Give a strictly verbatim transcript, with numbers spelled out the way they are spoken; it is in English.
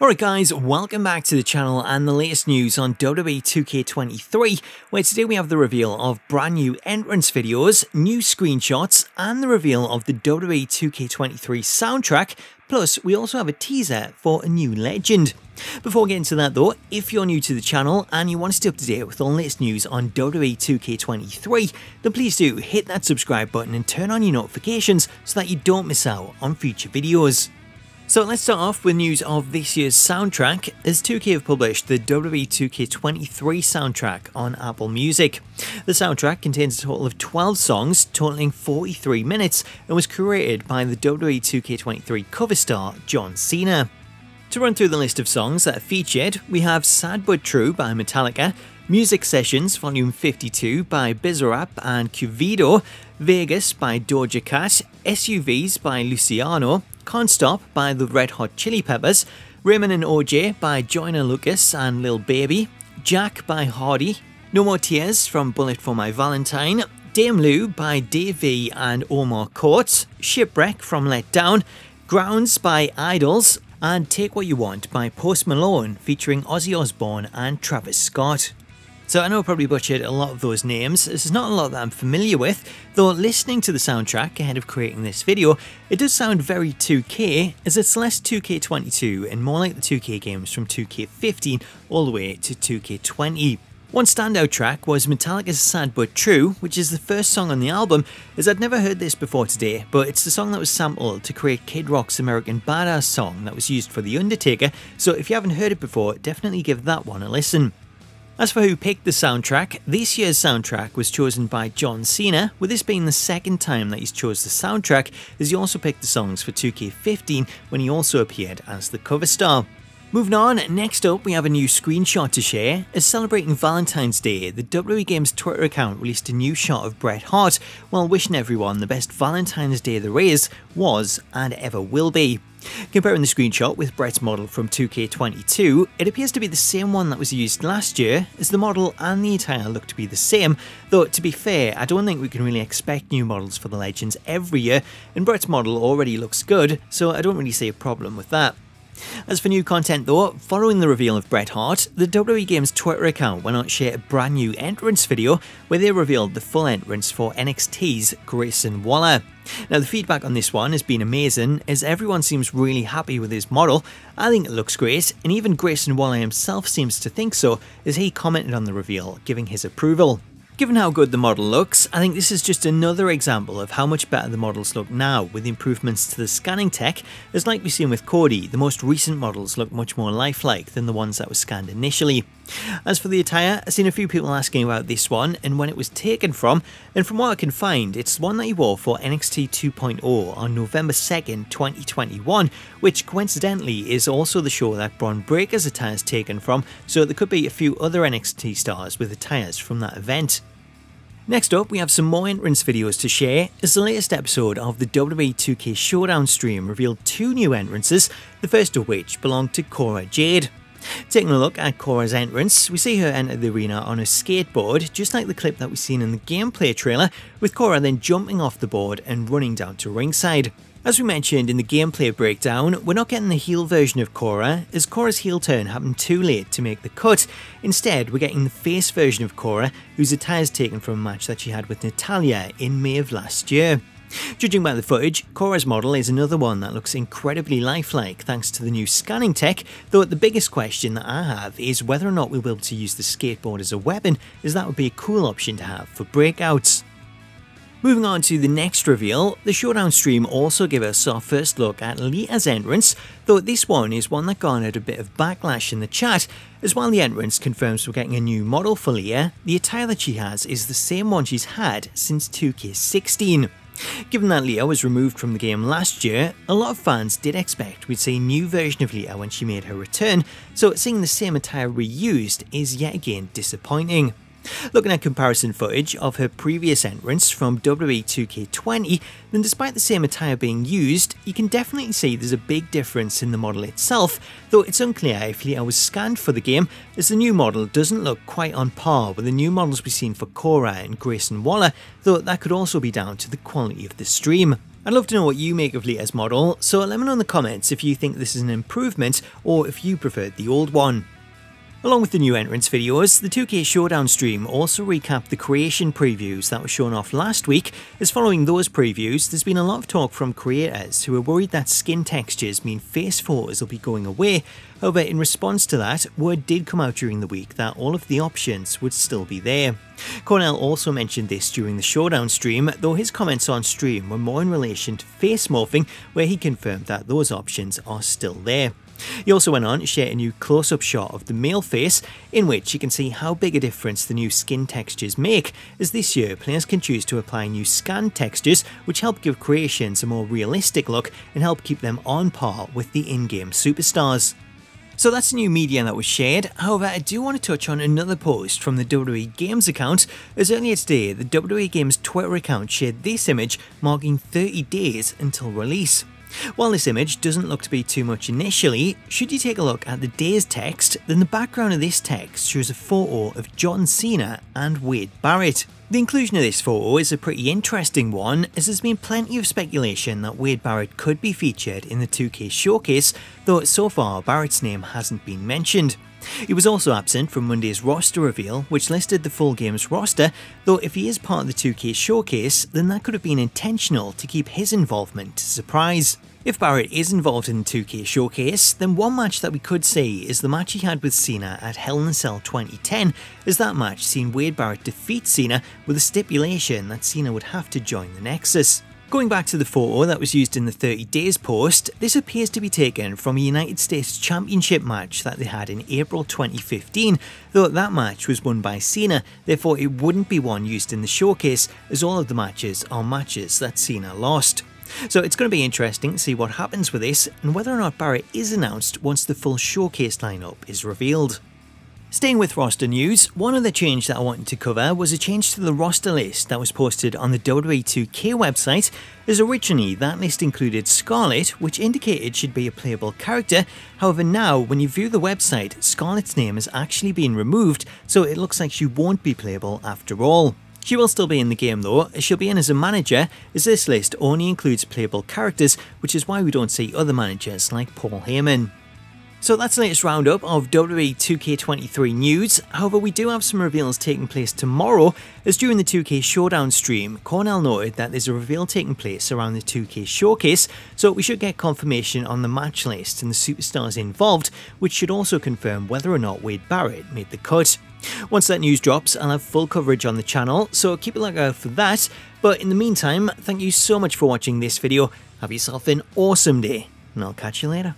Alright guys, welcome back to the channel and the latest news on W W E two K twenty-three, where today we have the reveal of brand new entrance videos, new screenshots, and the reveal of the W W E two K twenty-three soundtrack. Plus, we also have a teaser for a new legend. Before getting to that though, if you're new to the channel and you want to stay up to date with all the latest news on W W E two K twenty-three, then please do hit that subscribe button and turn on your notifications so that you don't miss out on future videos. So let's start off with news of this year's soundtrack, as two K have published the W W E two K twenty-three soundtrack on Apple Music. The soundtrack contains a total of twelve songs, totaling forty-three minutes, and was created by the W W E two K twenty-three cover star John Cena. To run through the list of songs that are featured, we have Sad But True by Metallica, Music Sessions Volume fifty-two by Bizarrap and Quevedo, Vegas by Doja Cat, S U Vs by Luciano, Can't Stop by the Red Hot Chili Peppers, Raymond and O J by Joyner Lucas and Lil Baby, Jack by Hardy, No More Tears from Bullet For My Valentine, Dame Lou by Dei V and Omar Courtz, Shipwreck from Let Down, Grounds by Idols, and Take What You Want by Post Malone featuring Ozzy Osbourne and Travis Scott. So I know I probably butchered a lot of those names, this is not a lot that I'm familiar with, though listening to the soundtrack ahead of creating this video, it does sound very two K, as it's less two K twenty-two and more like the two K games from two K fifteen all the way to two K twenty. One standout track was Metallica's Sad But True, which is the first song on the album, as I'd never heard this before today, but it's the song that was sampled to create Kid Rock's American Badass song that was used for The Undertaker, so if you haven't heard it before, definitely give that one a listen. As for who picked the soundtrack, this year's soundtrack was chosen by John Cena, with this being the second time that he's chose the soundtrack, as he also picked the songs for two K fifteen when he also appeared as the cover star. Moving on, next up we have a new screenshot to share. As celebrating Valentine's Day, the W W E Games Twitter account released a new shot of Bret Hart, while wishing everyone the best Valentine's Day there is, was, and ever will be. Comparing the screenshot with Bret's model from two K twenty-two, it appears to be the same one that was used last year, as the model and the attire look to be the same, though to be fair, I don't think we can really expect new models for the Legends every year, and Bret's model already looks good, so I don't really see a problem with that. As for new content though, following the reveal of Bret Hart, the W W E Games Twitter account went on to share a brand new entrance video where they revealed the full entrance for N X T's Grayson Waller. Now the feedback on this one has been amazing, as everyone seems really happy with his model. I think it looks great, and even Grayson Waller himself seems to think so, as he commented on the reveal, giving his approval. Given how good the model looks, I think this is just another example of how much better the models look now with improvements to the scanning tech, as like we've seen with Cody, the most recent models look much more lifelike than the ones that were scanned initially. As for the attire, I've seen a few people asking about this one and when it was taken from, and from what I can find, it's one that he wore for N X T two point oh on November second, twenty twenty-one, which coincidentally is also the show that Bron Breakker's attire is taken from, so there could be a few other N X T stars with attires from that event. Next up, we have some more entrance videos to share, as the latest episode of the W W E two K Showdown stream revealed two new entrances, the first of which belonged to Cora Jade. Taking a look at Cora's entrance, we see her enter the arena on a skateboard, just like the clip that we've seen in the gameplay trailer, with Cora then jumping off the board and running down to ringside. As we mentioned in the gameplay breakdown, we're not getting the heel version of Cora, as Cora's heel turn happened too late to make the cut. Instead, we're getting the face version of Cora, whose attire is taken from a match that she had with Natalia in May of last year. Judging by the footage, Cora's model is another one that looks incredibly lifelike thanks to the new scanning tech, though the biggest question that I have is whether or not we'll be able to use the skateboard as a weapon, as that would be a cool option to have for breakouts. Moving on to the next reveal, the Showdown stream also gave us our first look at Lita's entrance, though this one is one that garnered a bit of backlash in the chat, as while the entrance confirms we're getting a new model for Lita, the attire that she has is the same one she's had since two K sixteen. Given that Lita was removed from the game last year, a lot of fans did expect we'd see a new version of Lita when she made her return, so seeing the same attire reused is yet again disappointing. Looking at comparison footage of her previous entrance from W W E two K twenty, then despite the same attire being used, you can definitely see there's a big difference in the model itself, though it's unclear if Lita was scanned for the game, as the new model doesn't look quite on par with the new models we've seen for Cora and Grayson Waller, though that could also be down to the quality of the stream. I'd love to know what you make of Lita's model, so let me know in the comments if you think this is an improvement or if you preferred the old one. Along with the new entrance videos, the two K Showdown stream also recapped the creation previews that were shown off last week, as following those previews there's been a lot of talk from creators who are worried that skin textures mean face photos will be going away. However, in response to that, word did come out during the week that all of the options would still be there. Cornell also mentioned this during the Showdown stream, though his comments on stream were more in relation to face morphing, where he confirmed that those options are still there. He also went on to share a new close-up shot of the male face, in which you can see how big a difference the new skin textures make, as this year players can choose to apply new scan textures which help give creations a more realistic look and help keep them on par with the in-game superstars. So that's the new media that was shared. However, I do want to touch on another post from the W W E Games account, as earlier today the W W E Games Twitter account shared this image marking thirty days until release. While this image doesn't look to be too much initially, should you take a look at the day's text, then the background of this text shows a photo of John Cena and Wade Barrett. The inclusion of this photo is a pretty interesting one, as there's been plenty of speculation that Wade Barrett could be featured in the two K showcase, though so far Barrett's name hasn't been mentioned. He was also absent from Monday's roster reveal, which listed the full game's roster, though if he is part of the two K showcase, then that could have been intentional to keep his involvement a surprise. If Barrett is involved in the two K showcase, then one match that we could see is the match he had with Cena at Hell in a Cell twenty ten, as that match seen Wade Barrett defeat Cena with a stipulation that Cena would have to join the Nexus. Going back to the photo that was used in the thirty days post, this appears to be taken from a United States Championship match that they had in April twenty fifteen, though that match was won by Cena, therefore it wouldn't be one used in the showcase, as all of the matches are matches that Cena lost. So it's going to be interesting to see what happens with this, and whether or not Barrett is announced once the full showcase lineup is revealed. Staying with roster news, one other change that I wanted to cover was a change to the roster list that was posted on the W W E two K website, as originally that list included Scarlett, which indicated she'd be a playable character. However, now when you view the website, Scarlett's name has actually been removed, so it looks like she won't be playable after all. She will still be in the game though, as she'll be in as a manager, as this list only includes playable characters, which is why we don't see other managers like Paul Heyman. So that's the latest roundup of W W E two K twenty-three news. However, we do have some reveals taking place tomorrow, as during the two K Showdown stream, Cornell noted that there's a reveal taking place around the two K showcase, so we should get confirmation on the match list and the superstars involved, which should also confirm whether or not Wade Barrett made the cut. Once that news drops, I'll have full coverage on the channel, so keep a lookout for that. But in the meantime, thank you so much for watching this video, have yourself an awesome day, and I'll catch you later.